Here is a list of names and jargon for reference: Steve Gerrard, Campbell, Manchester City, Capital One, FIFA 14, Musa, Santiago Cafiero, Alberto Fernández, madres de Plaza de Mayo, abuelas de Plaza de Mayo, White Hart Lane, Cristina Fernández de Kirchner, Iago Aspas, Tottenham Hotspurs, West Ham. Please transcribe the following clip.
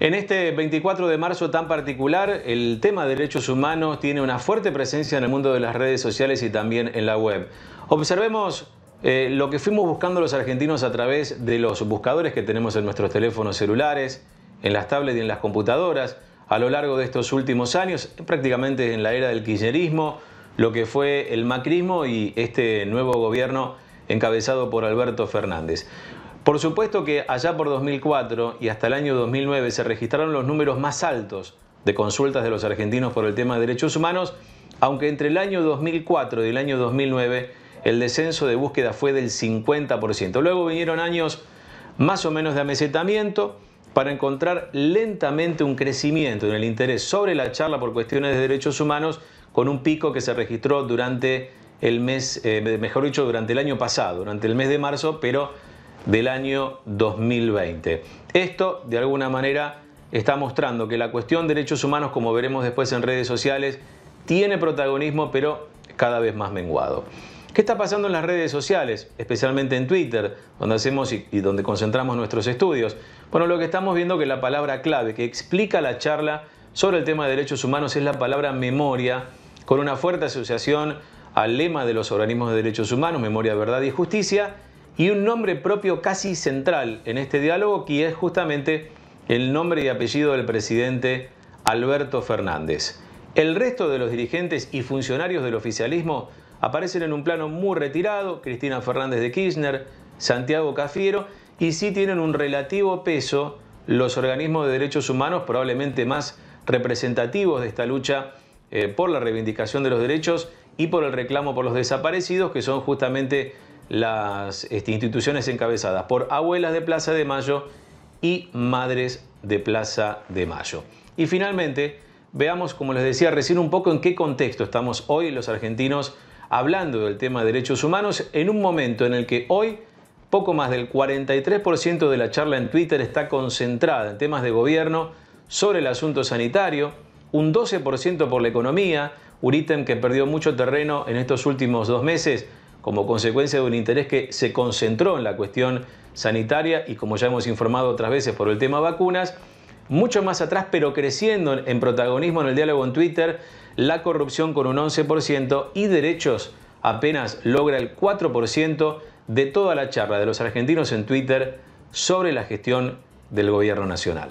En este 24 de marzo tan particular, el tema de derechos humanos tiene una fuerte presencia en el mundo de las redes sociales y también en la web. Observemos lo que fuimos buscando los argentinos a través de los buscadores que tenemos en nuestros teléfonos celulares, en las tablets y en las computadoras, a lo largo de estos últimos años, prácticamente en la era del kirchnerismo, lo que fue el macrismo y este nuevo gobierno encabezado por Alberto Fernández. Por supuesto que allá por 2004 y hasta el año 2009 se registraron los números más altos de consultas de los argentinos por el tema de derechos humanos, aunque entre el año 2004 y el año 2009 el descenso de búsqueda fue del 50%. Luego vinieron años más o menos de amesetamiento para encontrar lentamente un crecimiento en el interés sobre la charla por cuestiones de derechos humanos, con un pico que se registró durante el mes, durante el año pasado, durante el mes de marzo, pero del año 2020. Esto, de alguna manera, está mostrando que la cuestión de derechos humanos, como veremos después en redes sociales, tiene protagonismo, pero cada vez más menguado. ¿Qué está pasando en las redes sociales? Especialmente en Twitter, donde hacemos y donde concentramos nuestros estudios. Bueno, lo que estamos viendo es que la palabra clave que explica la charla sobre el tema de derechos humanos es la palabra memoria, con una fuerte asociación al lema de los organismos de derechos humanos, memoria, verdad y justicia, y un nombre propio casi central en este diálogo, que es justamente el nombre y apellido del presidente Alberto Fernández. El resto de los dirigentes y funcionarios del oficialismo aparecen en un plano muy retirado: Cristina Fernández de Kirchner, Santiago Cafiero, y sí tienen un relativo peso los organismos de derechos humanos, probablemente más representativos de esta lucha por la reivindicación de los derechos y por el reclamo por los desaparecidos, que son justamente las instituciones encabezadas por Abuelas de Plaza de Mayo y Madres de Plaza de Mayo. Y finalmente, veamos, como les decía recién, un poco en qué contexto estamos hoy los argentinos hablando del tema de derechos humanos, en un momento en el que hoy poco más del 43% de la charla en Twitter está concentrada en temas de gobierno, sobre el asunto sanitario, un 12% por la economía, un ítem que perdió mucho terreno en estos últimos 2 meses como consecuencia de un interés que se concentró en la cuestión sanitaria y, como ya hemos informado otras veces, por el tema vacunas. Mucho más atrás, pero creciendo en protagonismo en el diálogo en Twitter, la corrupción con un 11% y derechos apenas logra el 4% de toda la charla de los argentinos en Twitter sobre la gestión del gobierno nacional.